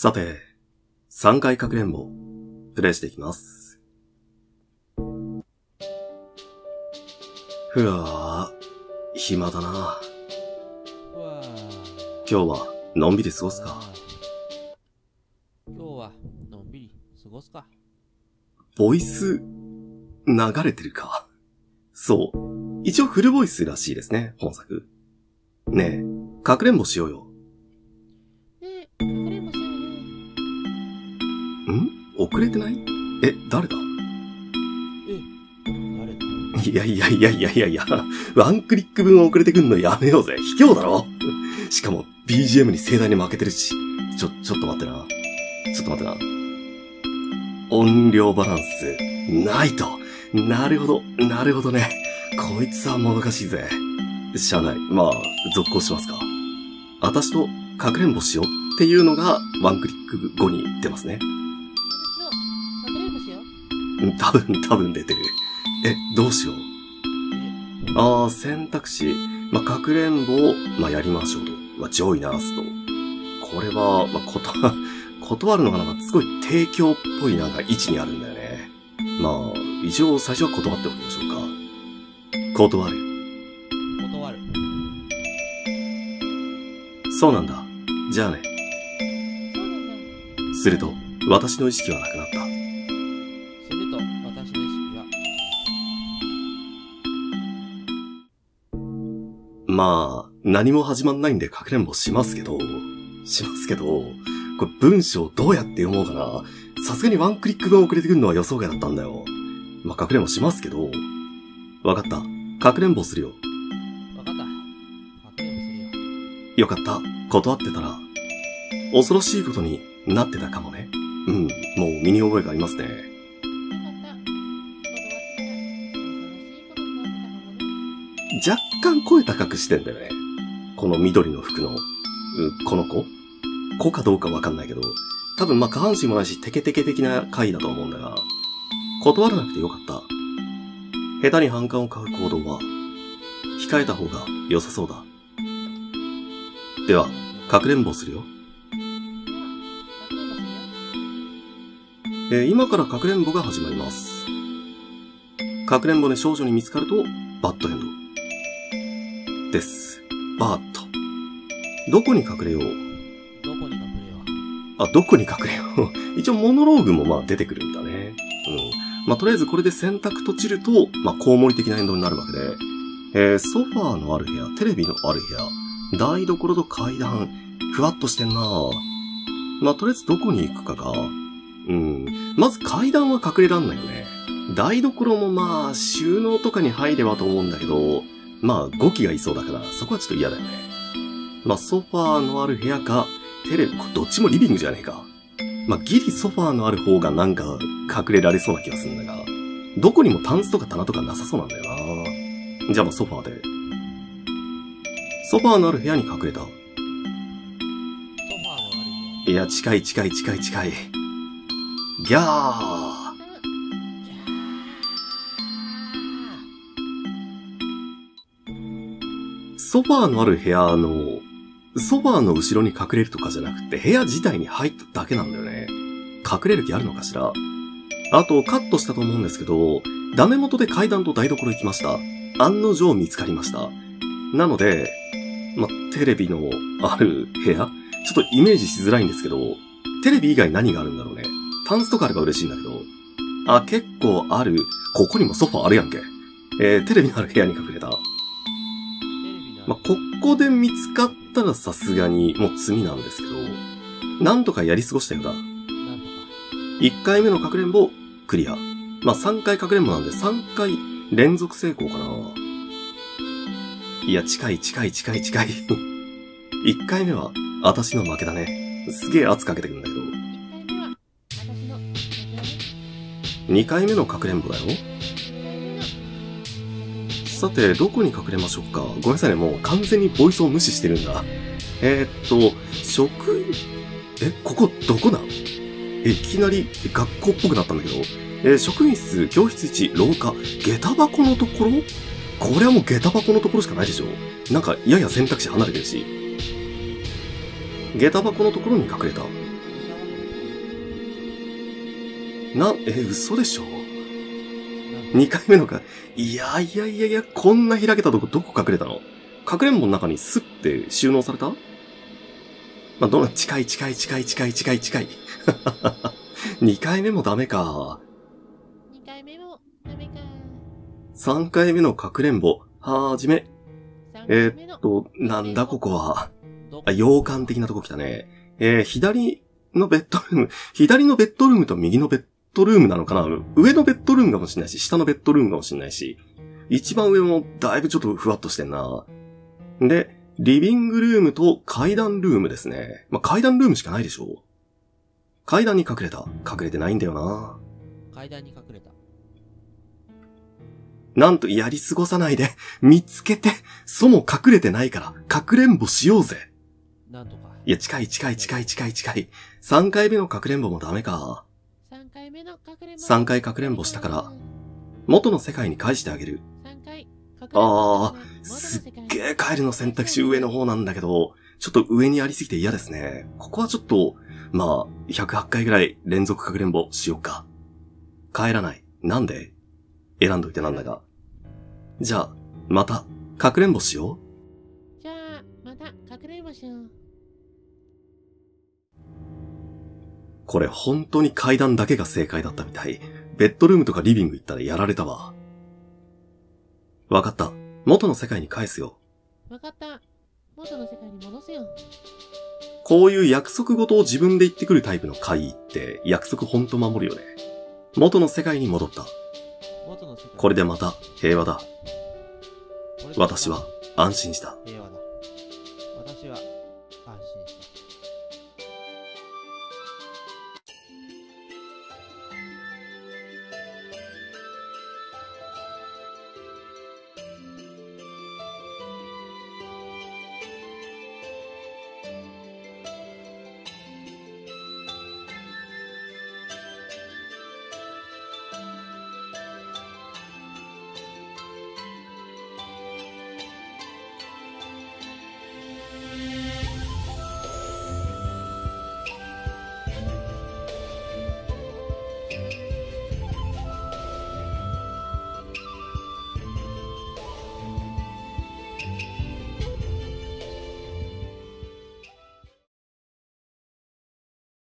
さて、3回かくれんぼ、プレイしていきます。ふわぁ、暇だな。今日は、のんびり過ごすか。ボイス、流れてるか。そう。一応フルボイスらしいですね、本作。ねえ、かくれんぼしようよ。遅れてない？誰だ？いや、ワンクリック分遅れてくんのやめようぜ。卑怯だろ。しかも、BGM に盛大に負けてるし。ちょっと待ってな。音量バランス、ないと。なるほどね。こいつはもどかしいぜ。車内、まあ、続行しますか。私と、かくれんぼしようっていうのが、ワンクリック後に出ますね。多分出てる。どうしよう。選択肢。かくれんぼを、やりましょうと。上位ナースと。これは、断るのがすごい提供っぽい位置にあるんだよね。一応最初は断っておきましょうか。断る。そうなんだ。じゃあね。すると、私の意識はなくなった。何も始まんないんでかくれんぼしますけど、これ文章どうやって読もうかな。さすがにワンクリック分遅れてくるのは予想外だったんだよ。かくれんぼしますけど。わかった。かくれんぼするよ。わかった。かくれんぼするよ。よかった。断ってたら、恐ろしいことになってたかもね。うん、もう身に覚えがありますね。よかった。断ってたら、若干声高くしてんだよね。この緑の服の、この子かどうかわかんないけど、多分下半身もないし、テケテケ的な回だと思うんだが、断らなくてよかった。下手に反感を買う行動は、控えた方が良さそうだ。では、かくれんぼするよ。今からかくれんぼが始まります。かくれんぼで少女に見つかると、バッドエンド。です。バーッと。どこに隠れよう。一応モノローグも出てくるんだね。とりあえずこれで選択と散ると、コウモリ的なエンドになるわけで、ソファーのある部屋、テレビのある部屋、台所と階段、ふわっとしてんなぁ。とりあえずどこに行くかが、まず階段は隠れらんないよね。台所も収納とかに入ればと思うんだけど、ゴキがいそうだから、そこはちょっと嫌だよね。ソファーのある部屋か、テレビ、どっちもリビングじゃねえか。ギリソファーのある方が隠れられそうな気がするんだが、どこにもタンスとか棚とかなさそうなんだよな。じゃあソファーで。ソファーのある部屋に隠れた。いや、近い。ギャー。ソファーのある部屋の、ソファーの後ろに隠れるとかじゃなくて、部屋自体に入っただけなんだよね。隠れる気あるのかしら。あと、カットしたと思うんですけど、ダメ元で階段と台所行きました。案の定見つかりました。なので、テレビのある部屋？ちょっとイメージしづらいんですけど、テレビ以外何があるんだろうね。タンスとかあれば嬉しいんだけど。結構ある。ここにもソファーあるやんけ。テレビのある部屋に隠れた。ここで見つかったらさすがにもう罪なんですけど、なんとかやり過ごしたようだ。1回目のかくれんぼ、クリア。3回かくれんぼなんで3回連続成功かな。いや、近い。1回目は、私の負けだね。すげえ圧かけてくるんだけど。2回目のかくれんぼだよ。さて、どこに隠れましょうか。ごめんなさいね、もう完全にボイスを無視してるんだ。職員、ここどこなん？いきなり学校っぽくなったんだけど、職員室、教室1、廊下、下駄箱のところ？これはもう下駄箱のところしかないでしょ。やや選択肢離れてるし。下駄箱のところに隠れた。嘘でしょ ?2 回目のか、いや、こんな開けたとこどこ隠れたの？かくれんぼの中にスッて収納された？まあ、近い。2回目もダメか。3回目のかくれんぼ、はじめ。なんだここは。あ、洋館的なとこ来たね。左のベッドルームと右のベッドルームなのかな？上のベッドルームかもしれないし、下のベッドルームかもしれないし。一番上もだいぶちょっとふわっとしてんな。で、リビングルームと階段ルームですね。まあ、階段ルームしかないでしょ。階段に隠れた。隠れてないんだよな。階段に隠れた。なんとやり過ごさないで、見つけて、そも隠れてないから、かくれんぼしようぜ。なんとか。いや、近い。3回目のかくれんぼもダメか。3回かくれんぼしたから、元の世界に返してあげる。ああ、すっげえカエルの選択肢上の方なんだけど、ちょっと上にありすぎて嫌ですね。ここはちょっと、まあ、108回ぐらい連続かくれんぼしよっか。帰らない。なんで？選んどいてなんだが。じゃあ、また、かくれんぼしよう。じゃあ、また、かくれんぼしよう。これ本当に階段だけが正解だったみたい。ベッドルームとかリビング行ったらやられたわ。わかった。元の世界に返すよ。わかった。元の世界に戻すよ。こういう約束事を自分で言ってくるタイプの怪異って、約束ほんと守るよね。元の世界に戻った。これでまた平和だ。私は安心した。平和だ。私は